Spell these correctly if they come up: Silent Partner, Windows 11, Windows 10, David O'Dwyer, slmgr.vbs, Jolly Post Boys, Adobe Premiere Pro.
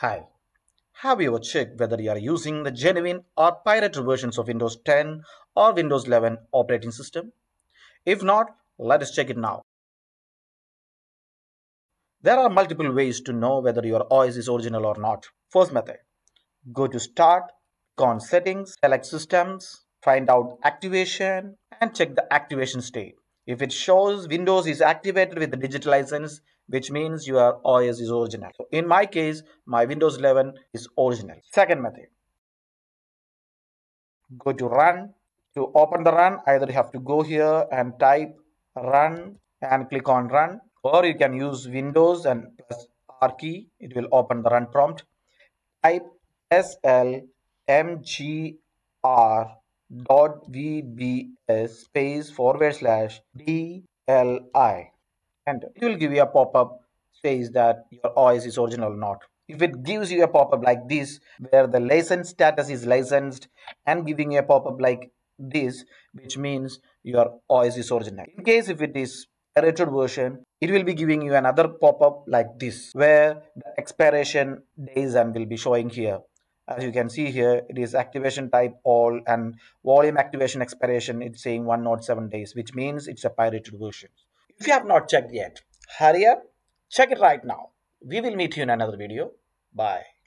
Hi, have you ever checked whether you are using the genuine or pirated versions of Windows 10 or Windows 11 operating system? If not, let us check it now. There are multiple ways to know whether your OS is original or not. First method, go to Start, go on Settings, select Systems, find out Activation and check the activation state. If it shows Windows is activated with the digital license, which means your OS is original. So in my case, my Windows 11 is original. Second method, go to Run. To open the Run, either you have to go here and type Run and click on Run, or you can use Windows and plus R key. It will open the Run prompt. Type slmgr.vbs/DLI. And it will give you a pop-up says that your OS is original or not. If it gives you a pop-up like this where the license status is licensed and giving you a pop-up like this, which means your OS is original. In case if it is pirated version, it will be giving you another pop-up like this where the expiration days and will be showing here. As you can see here, it is activation type all and volume activation expiration, it's saying 107 days, which means it's a pirated version. If you have not checked yet, hurry up, check it right now. We will meet you in another video. Bye.